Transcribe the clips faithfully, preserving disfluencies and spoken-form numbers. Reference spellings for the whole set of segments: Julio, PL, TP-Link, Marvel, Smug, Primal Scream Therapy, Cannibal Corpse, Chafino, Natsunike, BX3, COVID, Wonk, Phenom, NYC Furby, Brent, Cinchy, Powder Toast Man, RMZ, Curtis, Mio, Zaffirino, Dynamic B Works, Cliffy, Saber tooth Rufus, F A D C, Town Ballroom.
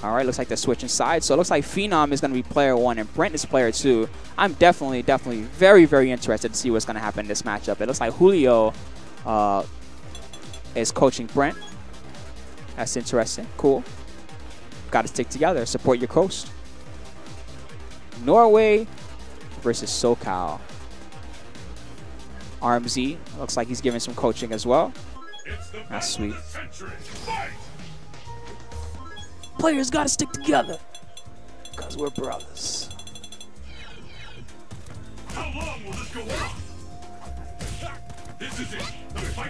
All right, looks like they're switching sides. So it looks like Phenom is going to be player one and Brent is player two. I'm definitely, definitely very, very interested to see what's going to happen in this matchup. It looks like Julio uh, is coaching Brent. That's interesting. Cool. Got to stick together. Support your coast. Norway versus SoCal. R M Z looks like he's giving some coaching as well. That's sweet. Players gotta stick together, cause we're brothers. How long will this go on? This is it.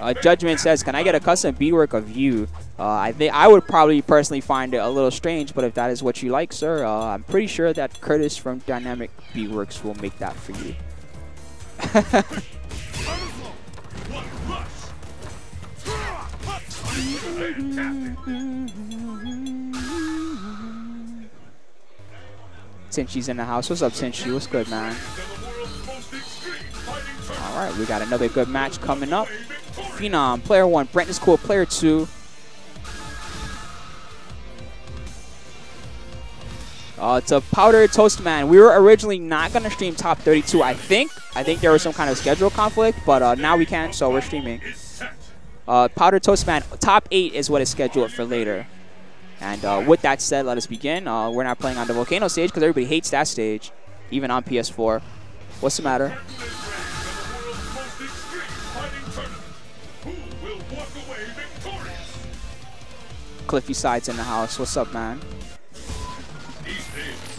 Uh, Judgment says, "Can I get a custom B work of you?" Uh, I think I would probably personally find it a little strange, but if that is what you like, sir, uh, I'm pretty sure that Curtis from Dynamic B Works will make that for you. Cinchy's in the house. What's up, Cinchy? What's good, man? Alright, we got another good match coming up. Phenom, player one. Brent is cool, player two. Uh, to Powder Toast Man. We were originally not going to stream top thirty-two, I think. I think there was some kind of schedule conflict, but uh, now we can, so we're streaming. Uh, Powder Toast Man, top eight is what is scheduled for later. And uh, with that said, let us begin. Uh, we're not playing on the Volcano stage because everybody hates that stage, even on P S four. What's the matter? Cliffy Sides in the house. What's up, man?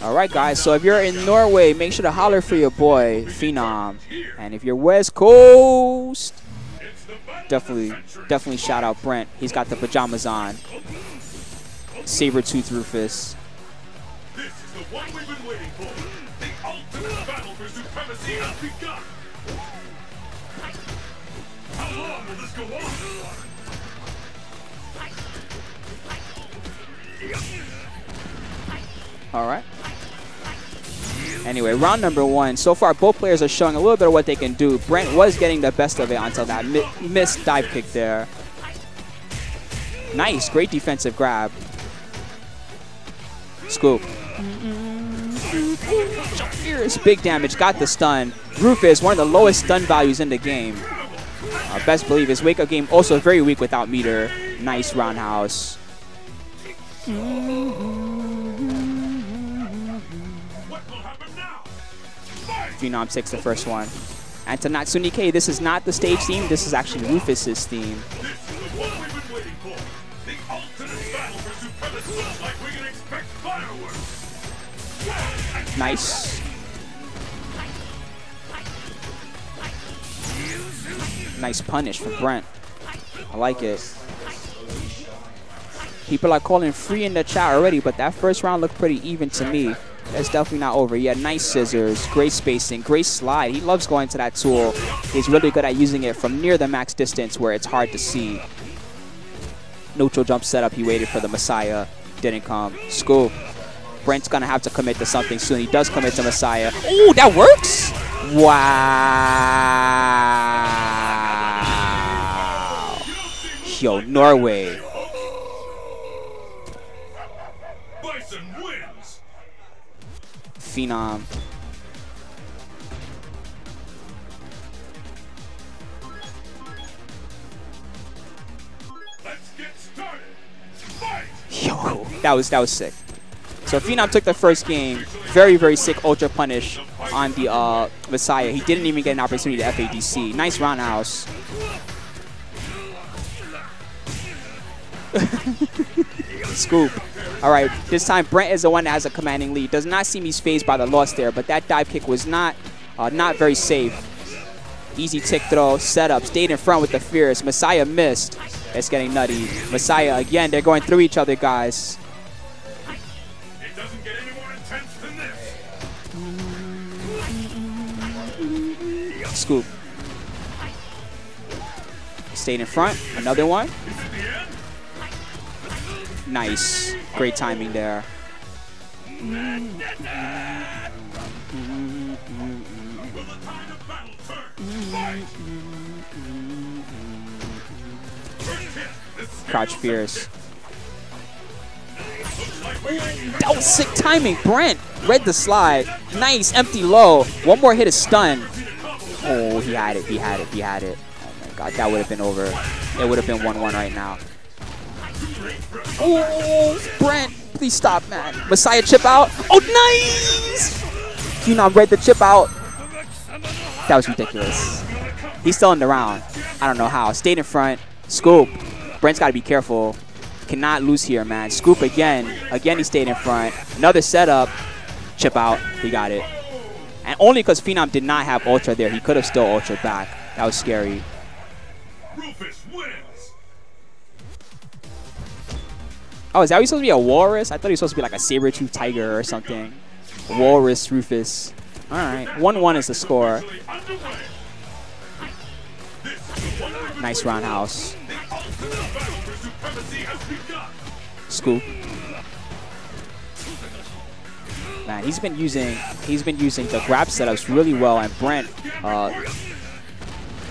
All right, guys. So if you're in Norway, make sure to holler for your boy, Phenom. And if you're West Coast, Definitely, definitely shout out Brent. He's got the pajamas on. Saber tooth Rufus. This is the one we've been waiting for. The ultimate battle for supremacy has begun. How long will this go on? All right. Anyway, round number one. So far, both players are showing a little bit of what they can do. Brent was getting the best of it until that mi missed dive kick there. Nice. Great defensive grab. Scoop. Big damage. Got the stun. Rufus, one of the lowest stun values in the game. Uh, best believe his wake-up game also very weak without meter. Nice roundhouse. Phenom takes the first one. And to Natsunike, this is not the stage theme, this is actually Rufus's theme. Nice. Nice punish for Brent. I like it. People are calling free in the chat already, but that first round looked pretty even to me. That's definitely not over yet. Nice scissors, great spacing, great slide. He loves going to that tool. He's really good at using it from near the max distance where it's hard to see. Neutral jump setup. He waited for the Messiah. Didn't come. Scoop. Brent's going to have to commit to something soon. He does commit to Messiah. Ooh, that works? Wow. Yo, Norway. Phenom. Let's get started. Fight. Yo, that was that was sick. So Phenom took the first game. Very, very sick ultra punish on the uh, Messiah. He didn't even get an opportunity to F A D C. Nice roundhouse. Scoop. All right, this time Brent is the one that has a commanding lead. Does not seem he's phased by the loss there, but that dive kick was not uh, not very safe. Easy tick throw, setup, stayed in front with the Fierce. Messiah missed. It's getting nutty. Messiah again, they're going through each other, guys. It doesn't get any more intense than this. Scoop. Stayed in front, another one. Nice. Great timing there. Crouch Fierce. That was sick timing. Brent read the slide. Nice, empty low. One more hit is stun. Oh, he had it, he had it, he had it. Oh my god, that would have been over. It would have been one one right now. Oh, Brent, please stop, man. Messiah chip out. Oh, nice! Phenom read the chip out. That was ridiculous. He's still in the round. I don't know how. Stayed in front. Scoop. Brent's got to be careful. Cannot lose here, man. Scoop again. Again, he stayed in front. Another setup. Chip out. He got it. And only because Phenom did not have Ultra there. He could have still Ultra back. That was scary. Rufus wins. Oh, is that supposed to be a walrus? I thought he was supposed to be like a saber tooth tiger or something. Walrus Rufus. All right. one one is the score. Nice roundhouse. Scoop. Man, he's been using he's been using the grab setups really well, and Brent uh,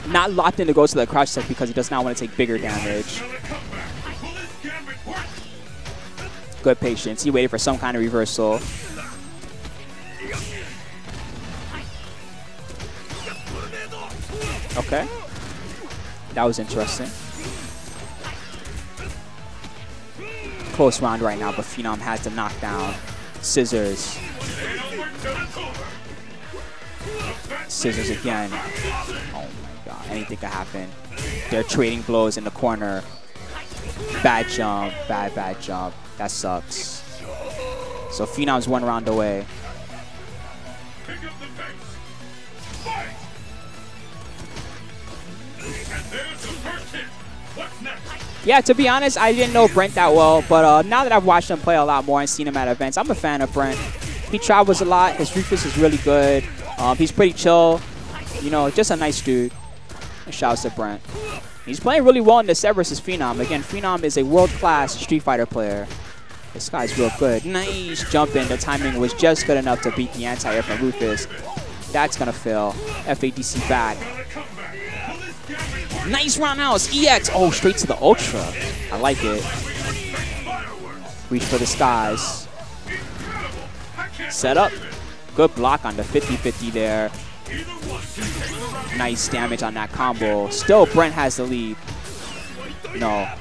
not locked in to go to the crouch set because he does not want to take bigger damage. Good patience. He waited for some kind of reversal. Okay. That was interesting. Close round right now, but Phenom has the knockdown. Scissors. Scissors again. Oh my god, anything could happen. They're trading blows in the corner. Bad jump, bad, bad jump. That sucks. So Phenom's one round away. Yeah, to be honest, I didn't know Brent that well, but uh, now that I've watched him play a lot more and seen him at events, I'm a fan of Brent. He travels a lot. His Rufus is really good. Um, he's pretty chill. You know, just a nice dude. Shouts to Brent. He's playing really well in the set versus Phenom. Again, Phenom is a world-class Street Fighter player. This guy's real good. Nice jump in. The timing was just good enough to beat the anti-air from Rufus. That's going to fail. F A D C back. Nice roundhouse, E X. Oh, straight to the Ultra. I like it. Reach for the skies. Set up. Good block on the fifty fifty there. Nice damage on that combo. Still, Brent has the lead. No.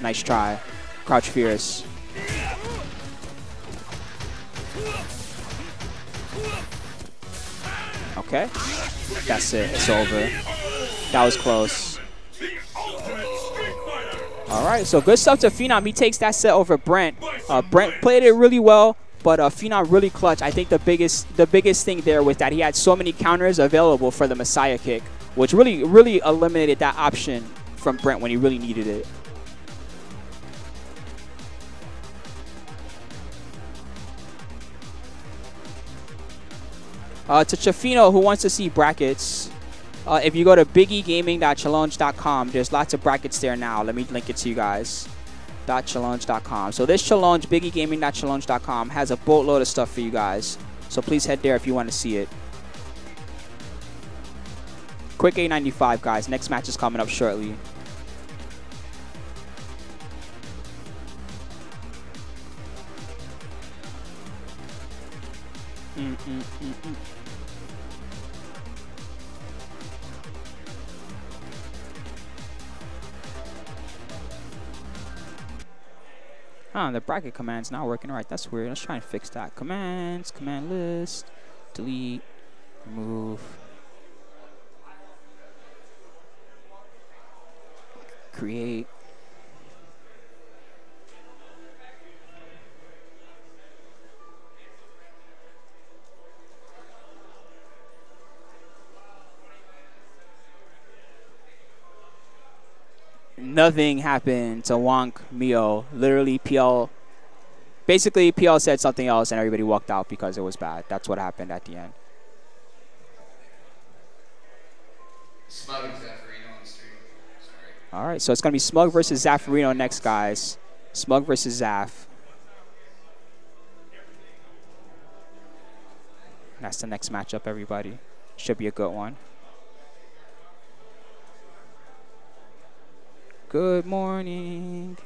Nice try. Crouch Fierce. Okay. That's it. It's over. That was close. Alright, so good stuff to Phenom. He takes that set over Brent. Uh, Brent played it really well, but uh, Phenom really clutched. I think the biggest the biggest thing there was that he had so many counters available for the Messiah kick, which really, really eliminated that option from Brent when he really needed it. Uh, to Chafino, who wants to see brackets, uh, if you go to biggie gaming dot challenge dot com, there's lots of brackets there now. Let me link it to you guys. .challenge dot com. So this challenge, biggie gaming dot challenge dot com, has a boatload of stuff for you guys. So please head there if you want to see it. Quick eight ninety-five, guys. Next match is coming up shortly. Mm, mm, mm, mm. Ah, the bracket command's not working right. That's weird. Let's try and fix that. Commands, command list, delete, remove, create. Nothing happened to Wonk, Mio. Literally, P L... Basically, P L said something else and everybody walked out because it was bad. That's what happened at the end. Smug and Zaffirino on the stream. Sorry. All right, so it's going to be Smug versus Zaffirino next, guys. Smug versus Zaff. That's the next matchup, everybody. Should be a good one. Good morning.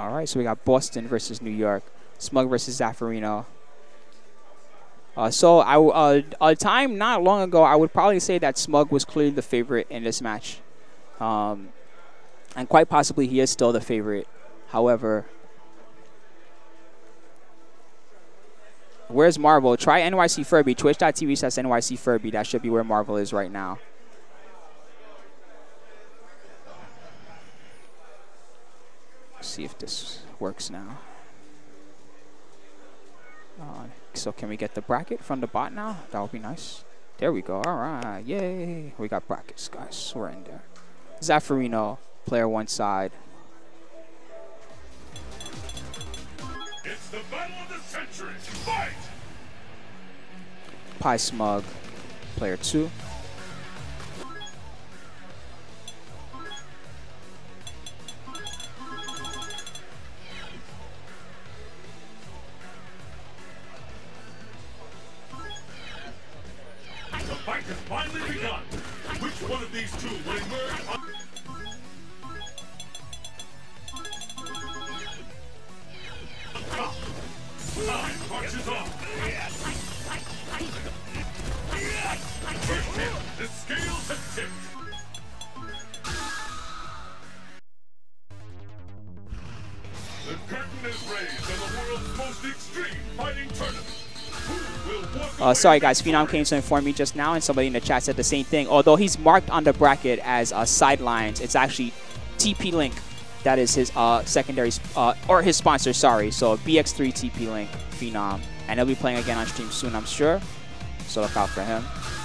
All right, so we got Boston versus New York, Smug versus Zaffirino. Uh, so I, uh, a time not long ago, I would probably say that Smug was clearly the favorite in this match. Um, and quite possibly he is still the favorite. However, where's Marvel? Try N Y C Furby. Twitch.tv slash N Y C Furby. That should be where Marvel is right now. Let's see if this works now. Uh, so can we get the bracket from the bot now? That would be nice. There we go. All right. Yay. We got brackets, guys. We're in there. Zaffirino, player one side. It's the battle of the century. Fight! Pie Smug, player two. The fight has finally begun. Which one of these two will emerge on... Time marches on. First hit, the scales have tipped. The curtain is raised on the world's most extreme fighting tournament. Uh, sorry guys, Phenom came to inform me just now and somebody in the chat said the same thing. Although he's marked on the bracket as uh, sidelines, it's actually T P-Link. That is his uh, secondary, uh, or his sponsor, sorry. So B X three T P-Link, Phenom. And he'll be playing again on stream soon, I'm sure. So look out for him.